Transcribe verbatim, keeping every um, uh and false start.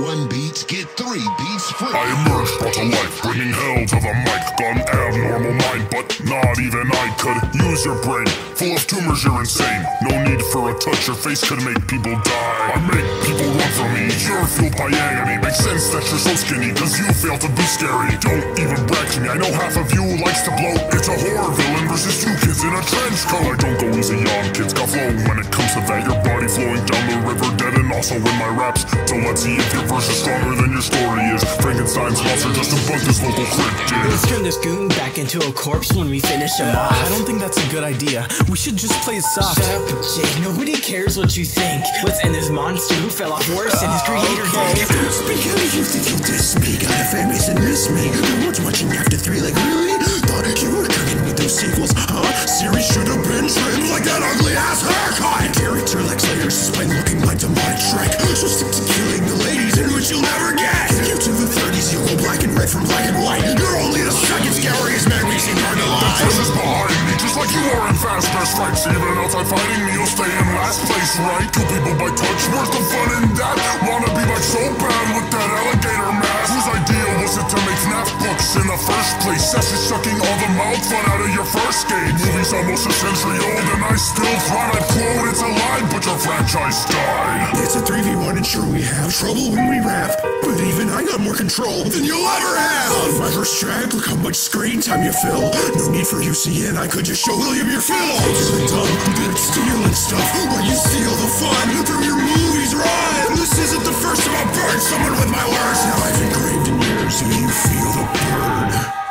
one beats, get three beats free. I emerged onto life, bringing hell to the mic. Got an abnormal mind, but not even I could use your brain. Full of tumors, you're insane. No need for a touch, your face could make people die. I make people run from me, you're fueled by agony. Makes sense that you're so skinny, cause you fail to be scary. Don't even brag to me, I know half of you likes to blow. It's a horror villain versus two kids in a trench coat. I don't go easy on kids, got flow when it comes to that. Your body flowing down the river dead, and also in my raps. So let's see if your verse is stronger than your story is. Frankenstein's monster just to bug this local cryptid. Let's turn this goon back into a corpse when we finish him off. I don't think that's a good idea, we should just play it soft. Shut up, Jake, nobody cares what you think. Let's end this monster who fell off worse than his creator did. Don't speak, how do you think you'll diss me? Got a fan base and miss me. No one's watching after three, like really? Thought you were cooking with those sequels, huh? Series should have been trimmed like that ugly ass haircut. Character like Slayer's spine looking like the Mind Shrek. So stick to killing the ladies in which you'll never get. If you to the thirties, you'll go black and red from black and white. You're only the second scariest man we've seen burn alive. The pressure's behind me, just like you are in Faster Strikes. Even outside fighting me, you'll stay in last place, right? Two people by touch, where's the fun in that? Wanna be like so bad with that alligator mask. Whose idea was it to make snap books in the first place? Session sucking all the mouth fun out of your first game. Movies almost a century old and I still thought I'd quote, it's a line, but your franchise died. It's a three v one and sure we have trouble when we rap, but even I got more control than you'll ever have. On my first track, look how much screen time you fill. No need for U C N, I could just show William your film. It's the dumb, bitch stealing stuff, while you steal the fun from your movies, run. This isn't the first time I'll burn someone with my words. Now I've engraved in yours, so you feel the burn.